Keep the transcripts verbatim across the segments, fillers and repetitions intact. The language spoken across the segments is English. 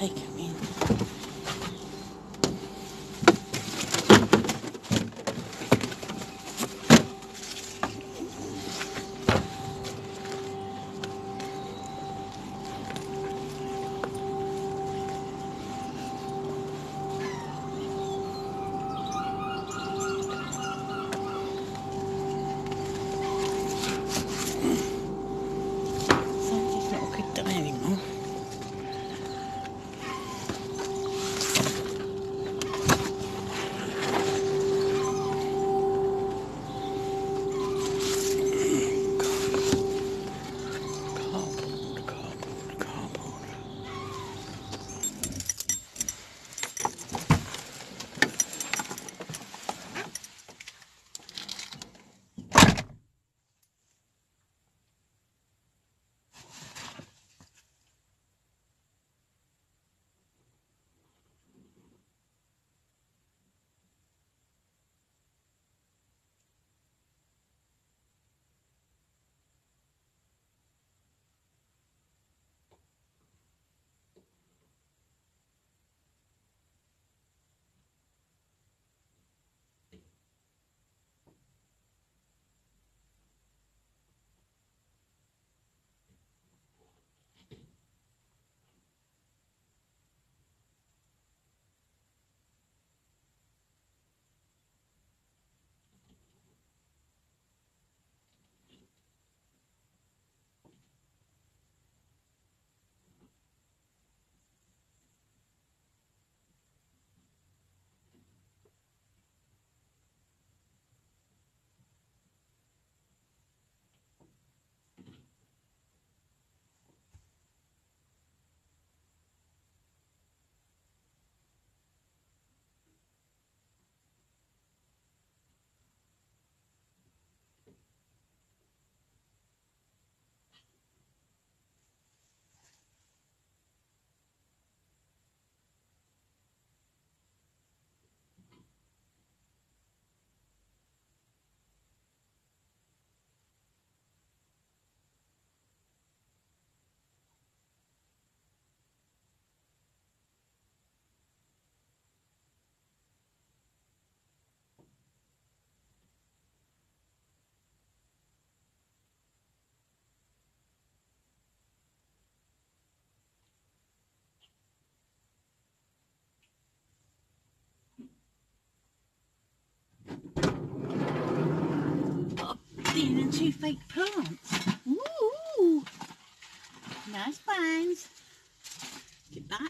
take them in. And two fake plants. Ooh, nice vines. Get back.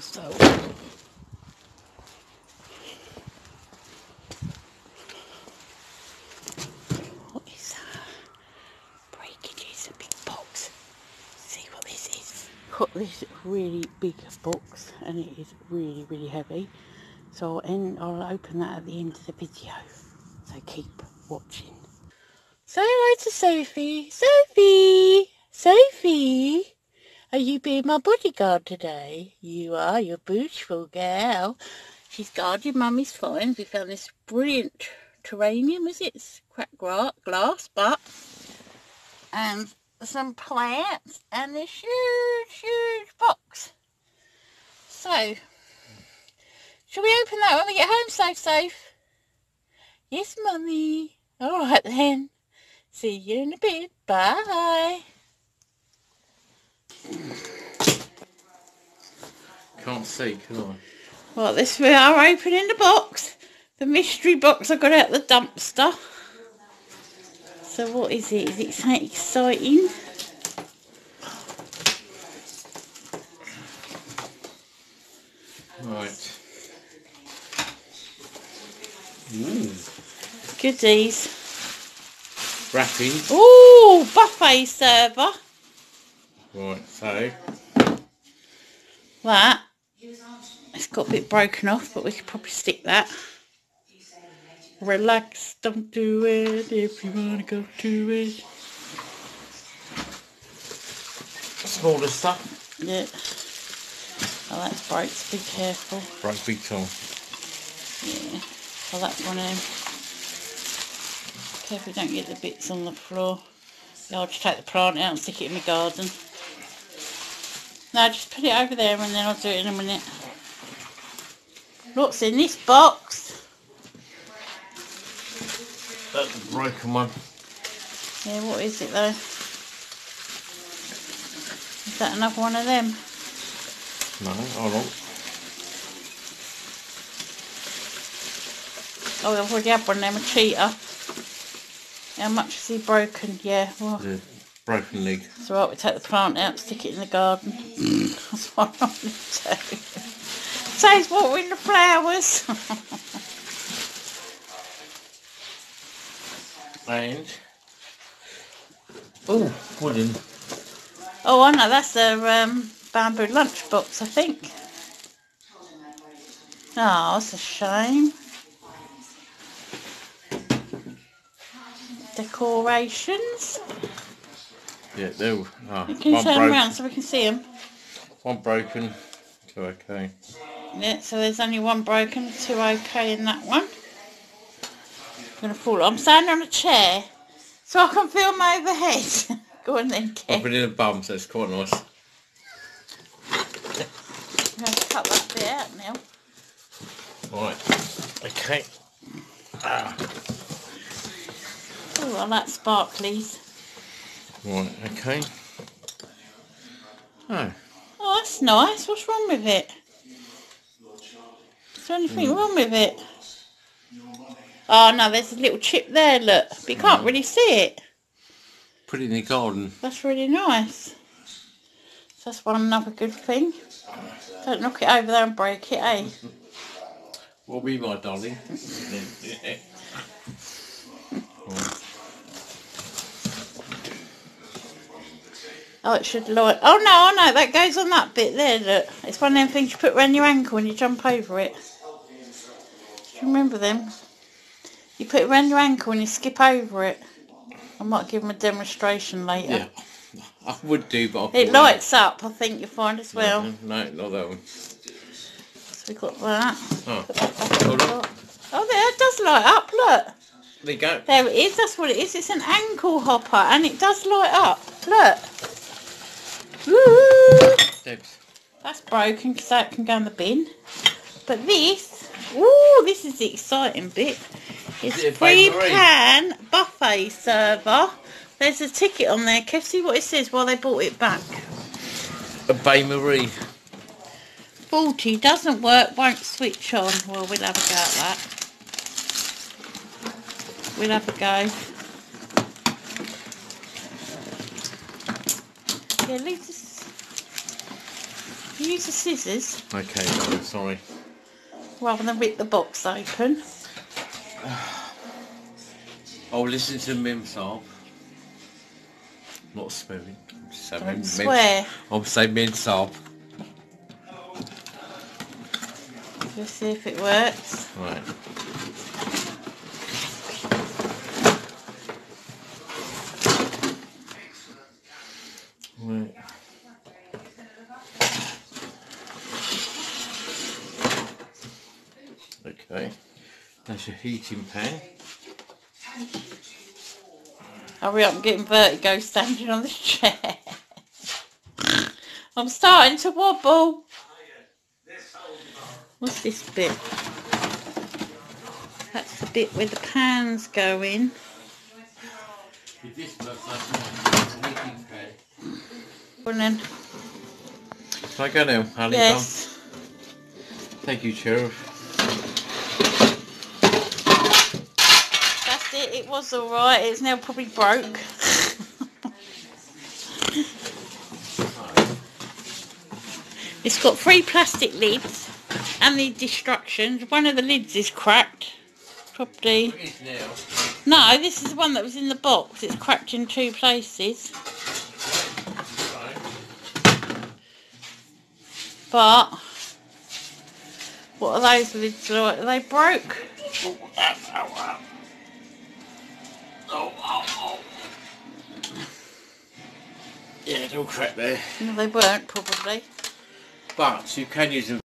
so what is that? Breakages, a big box. See what this is. Got this really big box and it is really really heavy, so and I'll open that at the end of the video, so keep watching. Say hello to Sophie. Sophie! Sophie! Are you being my bodyguard today? You are, you're a beautiful girl. She's guarded Mummy's finds. We found this brilliant terrarium, is it? It's cracked glass, but... and some plants and this huge, huge box. So, shall we open that when we get home, Safe Safe? Yes, Mummy. All right then. See you in a bit. Bye. Can't see, can I? Well, this we are opening the box. The mystery box I got out of the dumpster. So what is it? Is it something exciting? Right. Mm. Goodies. Wrapping. Ooh, buffet server. Right, so that, it's got a bit broken off, but we could probably stick that. Relax, don't do it if you want to go to it. Smaller stuff. Yeah. Oh, that's broke, so be careful. Broke big time. Yeah. Oh, that's one of them. Careful you don't get the bits on the floor. Yeah, I'll just take the plant out and stick it in my garden. No, just put it over there and then I'll do it in a minute. What's in this box? That's a broken one. Yeah, what is it though? Is that another one of them? No, hold on. Oh, I've already had one of them, a cheater. How much is he broken? Yeah, well, the broken leg. It's alright, we take the plant out, stick it in the garden. That's what I'm going to do. Saves watering the flowers. And... oh, wooden. Oh, I know, that's a um, bamboo lunchbox, I think. Oh, that's a shame. Decorations. Yeah, they were. Oh, can you turn them around so we can see them? One broken, two okay. Yeah, so there's only one broken, two okay in that one. I'm gonna fall. I'm standing on a chair so I can feel my overhead. Go on then, Kev. I've been in a bum, so it's quite nice. I'm gonna cut that bit out now. Right. Okay. Ah. Oh, I like sparklies. Right, okay. Oh. Oh, that's nice. What's wrong with it? Is there anything mm. wrong with it? Oh, no, there's a little chip there, look. But you can't really see it. Put it in the garden. That's really nice. So that's one another good thing. Don't knock it over there and break it, eh? Well, be my darling. Oh, it should light. Oh, no, oh, no, that goes on that bit there, look. It's one of them things you put around your ankle and you jump over it. Do you remember them? You put it around your ankle and you skip over it. I might give them a demonstration later. Yeah, I would do, but... I it lights it. up, I think, you'll find as well. No, no, not that one. So we've got that. Oh, that Hold on. Oh there, it does light up, look. There you go. There it is, that's what it is. It's an ankle hopper and it does light up. Look. Woo! That's broken because that can go in the bin. But this, ooh, this is the exciting bit. It's it free pan buffet server. There's a ticket on there. Kev, see what it says while they bought it back. A bain-marie. faulty, doesn't work, won't switch on. Well, we'll have a go at that. We'll have a go. Yeah, leave this. Can you use the scissors? Okay, darling, sorry. Rather than rip the box open. Oh, listen to Mim sob. Not swearing. I'm just saying Don't Mim, swear. I'm saying Mim sob. Let's see if it works. Right. Right. Okay. That's your heating pan. Hurry up, I'm getting vertigo standing on this chair. I'm starting to wobble. What's this bit? That's the bit where the pan's go in. Morning. Can I go now, Ali? Yes. Bum? Thank you, Sheriff. That's it, it was alright, it's now probably broke. It's got three plastic lids and the destructions. One of the lids is cracked. Probably. It is now. No, this is the one that was in the box. It's cracked in two places. But what are those lids like? Are they broke? Yeah, they're all cracked there. No, they weren't probably. But you can use them.